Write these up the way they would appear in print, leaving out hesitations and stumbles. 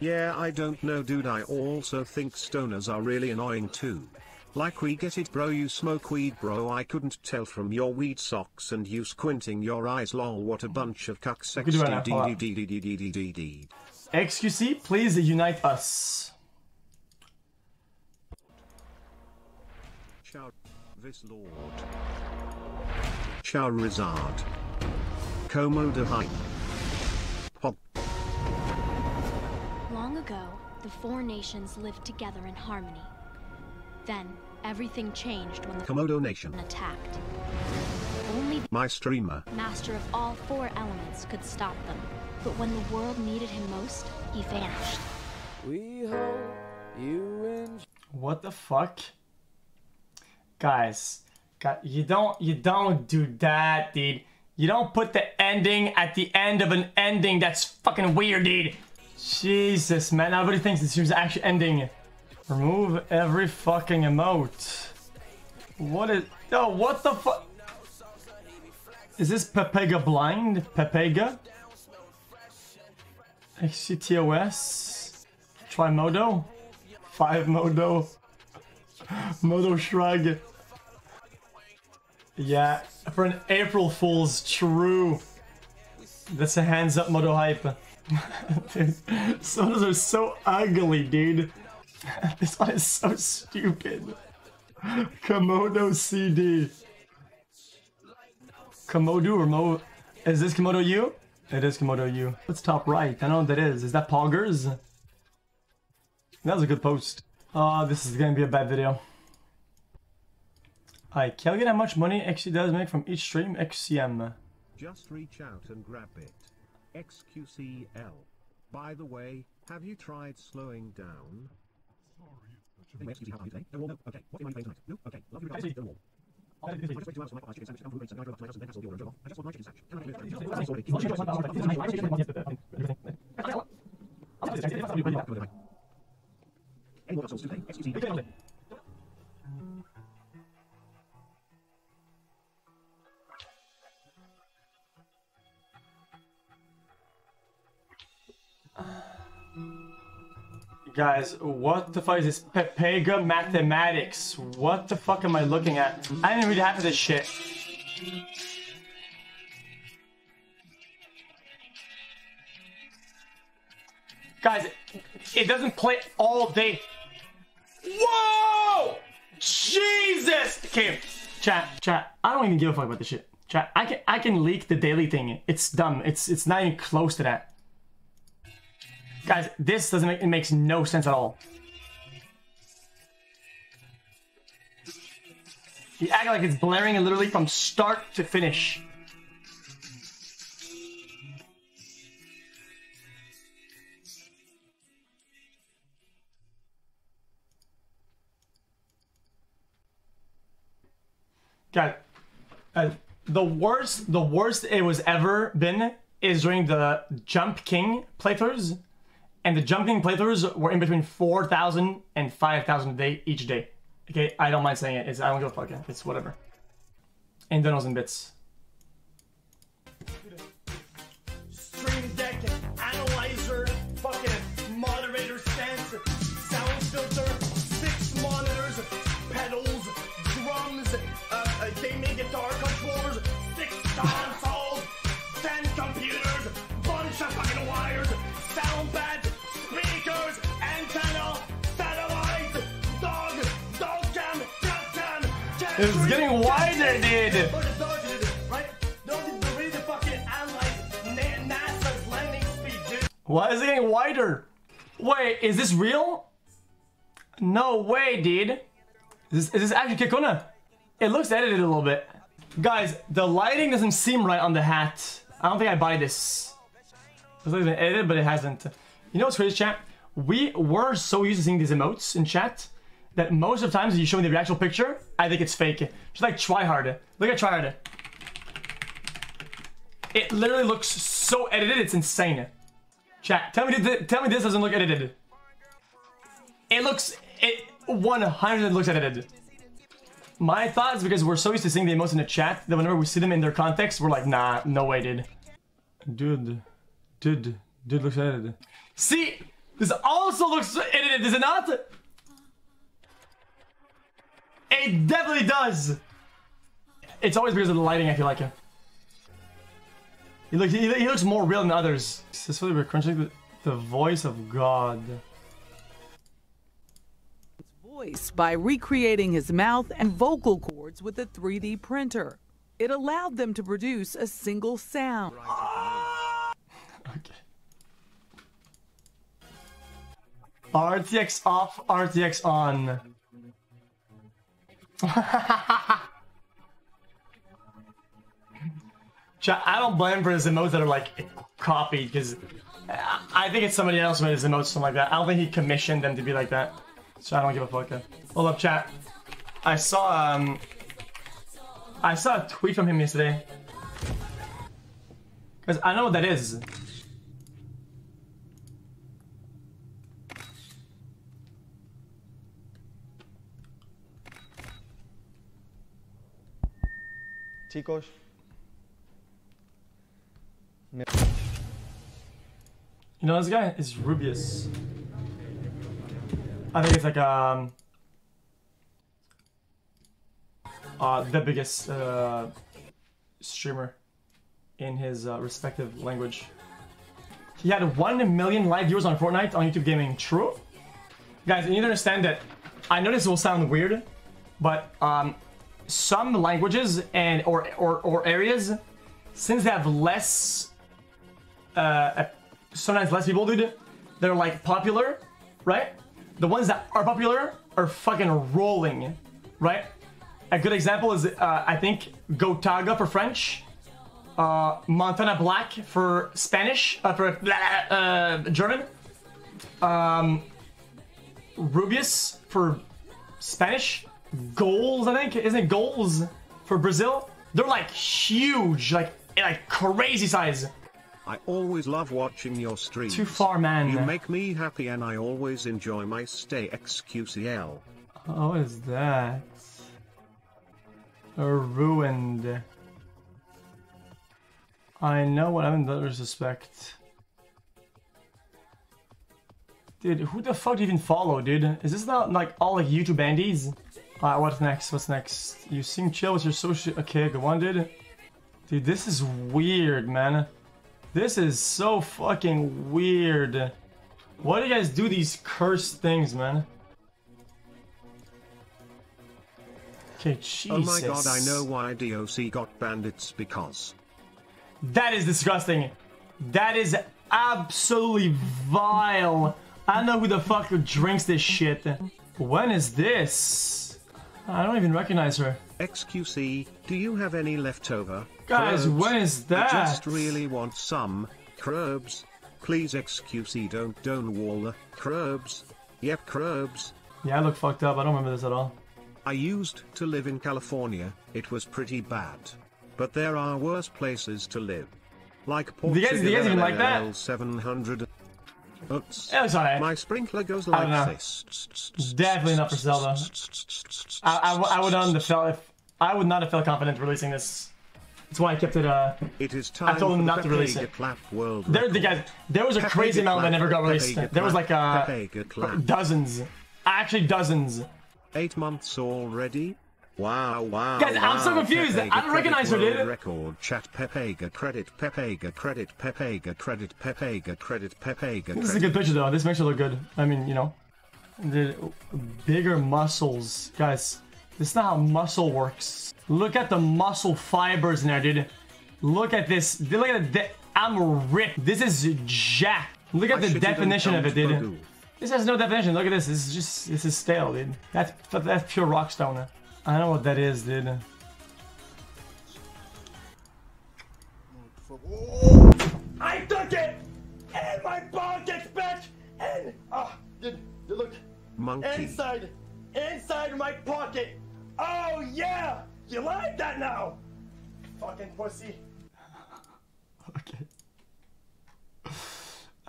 Yeah, I don't know, dude. I also think stoners are really annoying too. Like, we get it, bro. You smoke weed, bro. I couldn't tell from your weed socks and you squinting your eyes. Lol, what a bunch of cucks. XQC, please unite us. This lord. Charizard. Komodahide. Pog. Long ago, the four nations lived together in harmony. Then, everything changed when the Komodo Nation attacked. Only my streamer, master of all four elements, could stop them. But when the world needed him most, he vanished. We hope you enjoy. What the fuck? Guys, you don't do that, dude. You don't put the ending at the end of an ending. That's fucking weird, dude. Jesus, man. Everybody thinks this is actually ending. Remove every fucking emote. What is... Oh, what the fuck? Is this Pepega blind? Pepega? XCTOS? Trimodo? 5Modo? Modo Shrug. Yeah, for an April Fool's, true. That's a hands up Modo Hype. Dude, some of those are so ugly, dude. This one is so stupid. Komodo CD. Komodo or Mo... Is this Komodo U? It is Komodo U. What's top right? I know what that is. Is that Poggers? That was a good post. Oh, this is gonna be a bad video. I calculate how much money XC does make from each stream. XCM. Just reach out and grab it. XQCL. By the way, have you tried slowing down? Guys, what the fuck is this? Pepega Mathematics. What the fuck am I looking at? I didn't read half of this shit. Guys, it doesn't play all day. Whoa! Jesus! Okay, chat. I don't even give a fuck about this shit. Chat, I can leak the daily thing. It's dumb. It's not even close to that. Guys, this doesn't make... It makes no sense at all. You act like it's blaring and literally from start to finish. Guys, the worst it was ever been is during the Jump King playthroughs. And the jumping playthroughs were in between 4,000 and 5,000 a day each day. Okay, I don't mind saying it. I don't give a fuck. It's whatever. And donos and bits. Stream deck and analyzer, fucking moderator stands, sound filter, 6 monitors, pedals, drums, gaming guitar controllers, 6 consoles, 10 computers, bunch of fucking wires, sound pads. It's getting wider, dude. Why is it getting wider? Wait, is this real? No way, dude. Is this actually Kekuna? It looks edited a little bit. Guys, the lighting doesn't seem right on the hat. I don't think I buy this. It's like it's been edited, but it hasn't. You know what's crazy, chat? We were so used to seeing these emotes in chat that most of the times you show me the actual picture, I think it's fake. Just like Tryhard. Look at Tryhard. It literally looks so edited, it's insane. Chat, tell me this doesn't look edited. It 100% looks edited. My thoughts, because we're so used to seeing the emotes in the chat, that whenever we see them in their context, we're like, nah, no way, dude. Dude looks edited. See? This also looks edited, does it not? It definitely does. It's always because of the lighting, I feel like. He looks more real than others. Successfully recruiting the voice of God. Voice by recreating his mouth and vocal cords with a 3D printer. It allowed them to produce a single sound. Okay. RTX off, RTX on. I don't blame for his emotes that are like copied, because I think it's somebody else made his emotes, something like that. I don't think he commissioned them to be like that, so I don't give a fuck. Hold up, chat. I saw a tweet from him yesterday, because I know what that is. Chicos. You know, this guy is Rubius. I think it's like the biggest streamer in his respective language. He had 1 million live viewers on Fortnite on YouTube Gaming. True, guys. You need to understand that. I know this will sound weird, but some languages and or areas, since they have less. Sometimes less people, dude, they're like popular, right? The ones that are popular are fucking rolling, right? A good example is I think Gotaga for French, Montana Black for Spanish, for German, Rubius for Spanish, Goals, I think, isn't it Goals for Brazil? They're like huge, like crazy size. I always love watching your streams. Too far, man. You make me happy and I always enjoy my stay XQCL. Oh, what is that? Ruined. I know what I'm not to suspect. Dude, who the fuck do you even follow, dude? Is this not like all like YouTube bandies? Alright, what's next? What's next? You sing chill with your social. Okay, good one, dude. Dude, this is weird, man. This is so fucking weird. Why do you guys do these cursed things, man? Okay, Jesus. Oh my god, I know why DOC got banned. It's because... That is disgusting. That is absolutely vile. I don't know who the fuck drinks this shit. When is this? I don't even recognize her. XQC, do you have any leftover? Guys, Krabs, when is that? I just really want some Krabs. Please, XQC, don't wall the Krabs. Yep, Krabs. Yeah, I look fucked up. I don't remember this at all. I used to live in California. It was pretty bad. But there are worse places to live. Like Portugal. You guys even like that? 700. Oops. It was alright. My sprinkler goes like this. Definitely not for Zelda. I would not have felt confident releasing this. That's why I kept it. It is time. I told them not to release it. There was a crazy amount that never got released. There was like dozens, actually dozens. 8 months already. Wow, wow. Guys, I'm so confused. I don't recognize her, dude. Record chat Pepega credit Pepega credit Pepega credit Pepega credit Pepega. This is a good picture though. This makes it look good. I mean, you know, the bigger muscles, guys. This is not how muscle works. Look at the muscle fibers in there, dude. Look at this. Look at the. I'm ripped. This is jacked. Look at the definition of it, dude. This has no definition. Look at this. This is just. This is stale, dude. That's pure rockstone. I don't know what that is, dude. I took it in my pocket, bitch, and dude, look, monkey inside my pocket. Oh yeah, you like that now? Fucking pussy. Okay.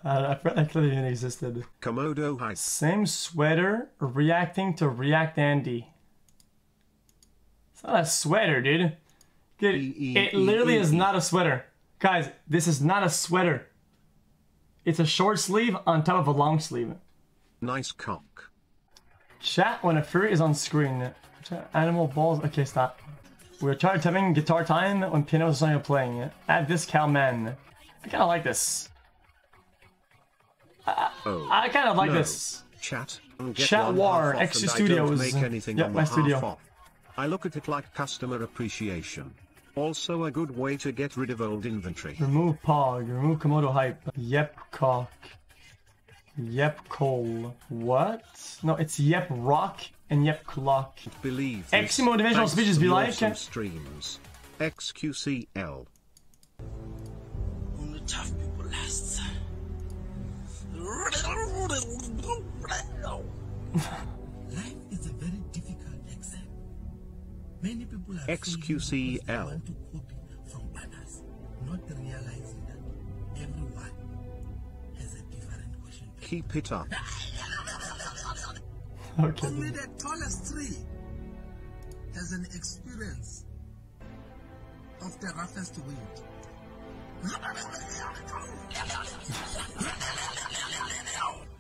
I forgot that clearly even existed. Komodo high. Same sweater, reacting to React Andy. It's not a sweater, dude. It literally is not a sweater. Guys, this is not a sweater. It's a short sleeve on top of a long sleeve. Nice cock. Chat when a furry is on screen. Animal balls. Okay, stop. We're tired of having guitar time when pianos are suddenly playing. Add this cowman. I kind of like this. I kind of like this. Chat War, Extra Studios. Yep, my studio. I look at it like customer appreciation. Also a good way to get rid of old inventory. Remove Pog, remove Komodo Hype. Yep Cock. Yep Coal. What? No, it's Yep Rock and Yep Clock. Believe Eximo divisional speeches be like streams. XQCL. Only tough people last. Life is a very difficult exam. Many people are XQCL to copy from others, not realizing that everyone has a different question. Keep it up. Okay. Only the tallest tree has an experience of the roughest wind.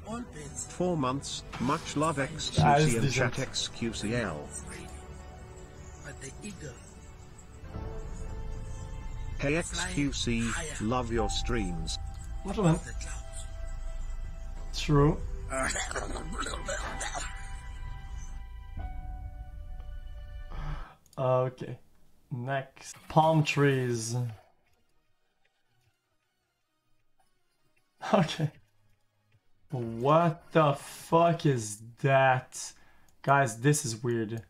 All 4 months, much love XQC and chat XQCL. But the eagle. Hey XQC, love your streams. What a man. True. Okay. Next. Palm trees. Okay. What the fuck is that? Guys, this is weird.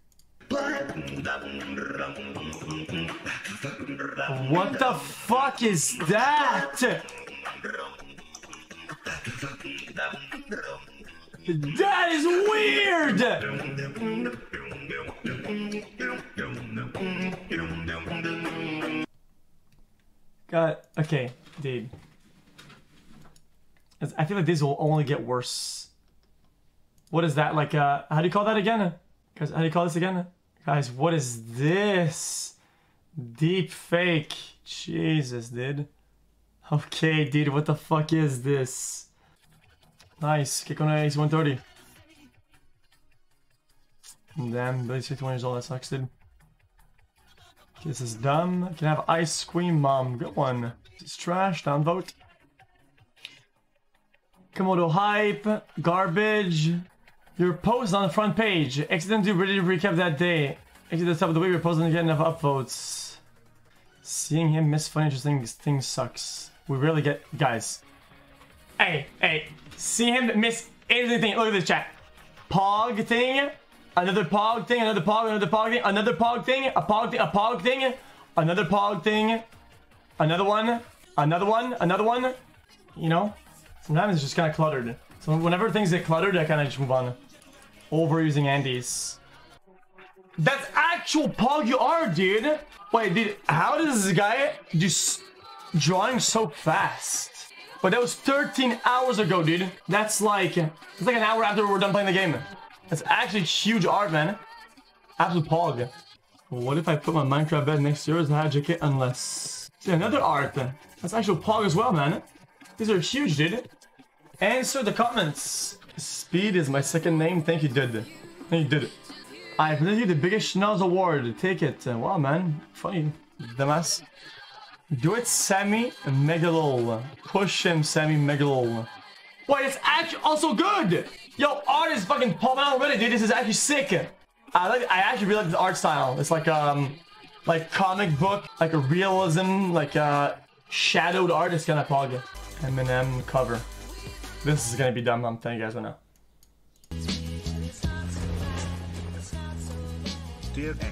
What the fuck is that? That is weird! God, okay, dude. I feel like these will only get worse. What is that? Like, how do you call that again? Guys, how do you call this again? Guys, what is this? Deep fake. Jesus, dude. Okay, dude, what the fuck is this? Nice. Kick on Ace 130. Damn, Billy's 51 years old. That sucks, dude. Okay, this is dumb. Can I have ice cream, mom? Good one. This is trash. Downvote. Komodo Hype, garbage. Your post on the front page. Accidentally ready to recap that day. Actually, that's top of the week. Your post didn't get enough upvotes. Seeing him miss funny interesting things sucks. We really get guys. Hey. See him miss anything. Look at this chat. Pog thing. Another pog thing. Another pog. Another pog thing. Another pog thing. A pog thing. A pog thing. Another pog thing. Another one. Another one. Another one. You know. Sometimes it's just kind of cluttered. So whenever things get cluttered, I kind of just move on. Overusing Andes. That's actual pog you are, dude. Wait, dude, how does this guy just drawing so fast? But that was 13 hours ago, dude. That's like, it's like an hour after we're done playing the game. That's actually huge art, man. Absolute pog. What if I put my Minecraft bed next to yours and had JK unless? See, another art. That's actual pog as well, man. These are huge, dude. Answer the comments. Speed is my second name. Thank you, dude. Thank you, dude. I present you the biggest schnoz award. Take it. Wow, man. Funny. Dumbass. Do it, Sammy Megalol. Push him, Sammy Megalol. Wait, it's actually also good! Yo, art is fucking popping out already, dude. This is actually sick. I actually really like the art style. It's like comic book, like a realism, like shadowed art is kind of pog. M&M cover. This is gonna be dumb. I'm telling you guys right now. Dear X,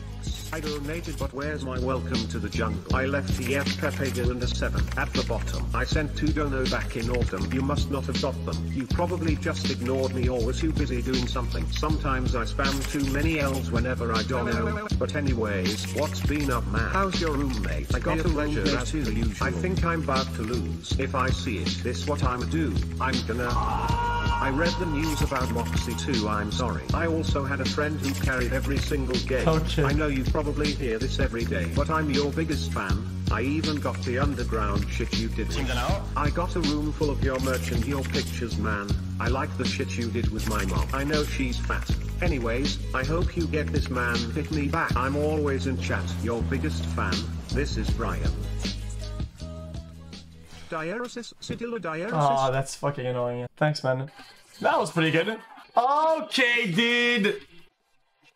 I donated, but where's my welcome to the jungle? I left the F and a 7 at the bottom. I sent 2 dono back in autumn. You must not have got them. You probably just ignored me or were too busy doing something. Sometimes I spam too many L's whenever I dono. But anyways, what's been up, man? How's your roommate? I got a pleasure as usual. I think I'm about to lose. If I see it, this what I'ma do. I'm gonna... I read the news about Moxie too, I'm sorry. I also had a friend who carried every single game. I know you probably hear this every day, but I'm your biggest fan. I even got the underground shit you did with. I got a room full of your merch and your pictures, man. I like the shit you did with my mom. I know she's fat. Anyways, I hope you get this, man. Hit me back. I'm always in chat. Your biggest fan. This is Brian. Diaresis, Sidilla Diaresis. Aw, that's fucking annoying. Thanks, man. That was pretty good. Okay, dude.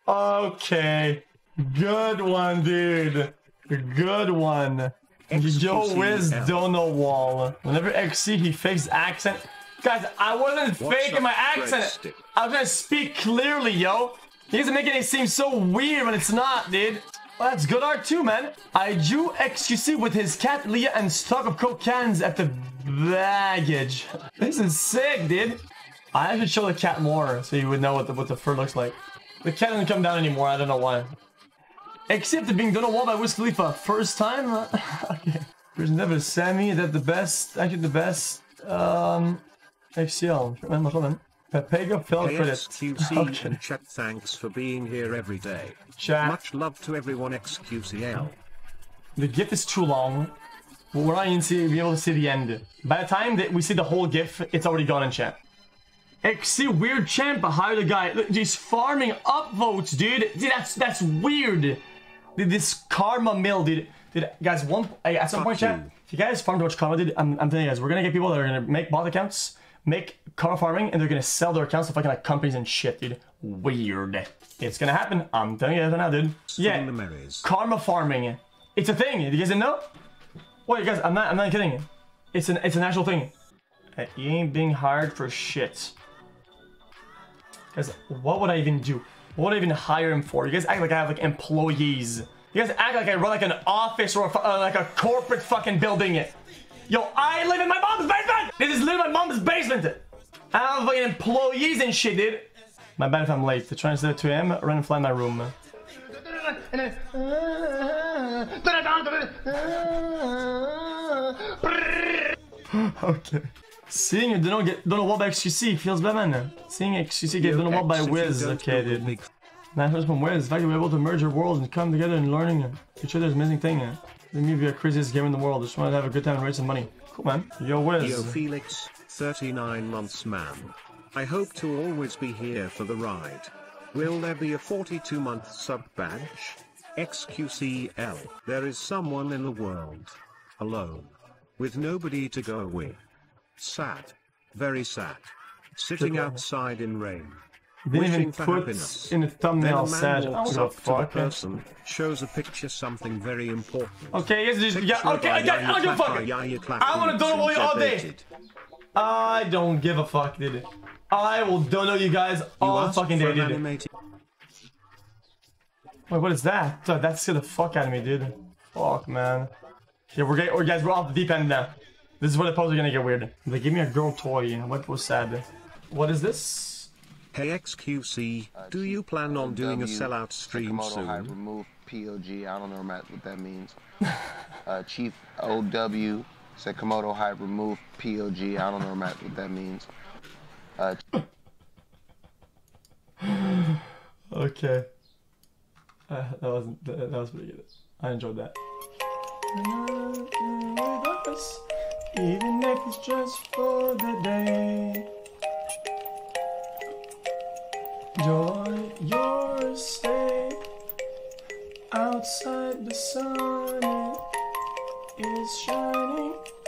Okay. Good one, dude. Good one. Yo, Wiz Dono Wall. Whenever XC, he fakes accent. Guys, I wasn't faking my accent. I was gonna speak clearly, yo. He doesn't make it seem so weird when it's not, dude. Well, that's good art too, man. I drew XQC with his cat Leah and stock of Coke cans at the baggage. This is sick, dude. I should show the cat more so you would know what the fur looks like. The cat doesn't come down anymore. I don't know why. Except it being done on wall by Wiz Khalifa. First time? Okay. There's never Sammy. Is that the best? Actually, the best. XCL. Pepega fell for it. XQC and chat, thanks for being here every day. Chat. Much love to everyone, XQCL. The GIF is too long. We're not even be able to see the end. By the time that we see the whole GIF, it's already gone in chat. XC weird champ, hire the guy. Look, he's farming upvotes, dude. Dude, that's weird. Dude, this karma mill, dude. Dude, guys, at some point, chat, if you guys farm too much karma, dude, I'm telling you guys, we're gonna get people that are gonna make bot accounts, make car farming, and they're gonna sell their accounts to fucking like companies and shit, dude. Weird. It's gonna happen. I'm telling you that now, dude. Yeah, karma farming. It's a thing. You guys didn't know? Wait, guys, I'm not kidding. It's an actual thing. You ain't being hired for shit. Guys, what would I even do? What would I even hire him for? You guys act like I have like employees. You guys act like I run like an office or like a corporate fucking building. Yo, I live in my mom's basement! This is literally my mom's basement! I have fucking employees and shit, dude! My bad if I'm late. They're trying to sleep at 2 AM, run and fly in my room. Okay. Seeing it don't know what by XQC feels bad, man. Seeing XQC get don't know what by Wiz. Okay, dude. Naturalist from Wiz. The fact that we're able to merge our worlds and come together and learning each other's amazing thing. They may be the craziest game in the world. Just wanted to have a good time and raise some money. Cool, man. Yo, Wiz. Yo, Felix. 39 months, man. I hope to always be here for the ride. Will there be a 42-month sub badge? XQCL. There is someone in the world. Alone. With nobody to go with. Sad. Very sad. Sitting outside in rain. Wishing for happiness. In a thumbnail, sad. Oh, fuck. Person shows a picture, something very important. Okay, yes, just, yeah, okay, I don't give a fuck. I want to dono you all day. I don't give a fuck, dude. I will dono you guys all fucking day, dude. Wait, what is that? That scared the fuck out of me, dude. Fuck, man. Yeah, guys, we're off the deep end now. This is where the puzzles are gonna get weird. They give me a girl toy. What was sad? What is this? Hey XQC, do you plan on doing a sellout stream soon? I remove PLG, I don't know what that means. Chief OW said Komodo Hype, remove PLG, I don't know what that means. Okay. That was pretty good. I enjoyed that. Even if it's just for the day. Enjoy your stay outside, the sun is shining.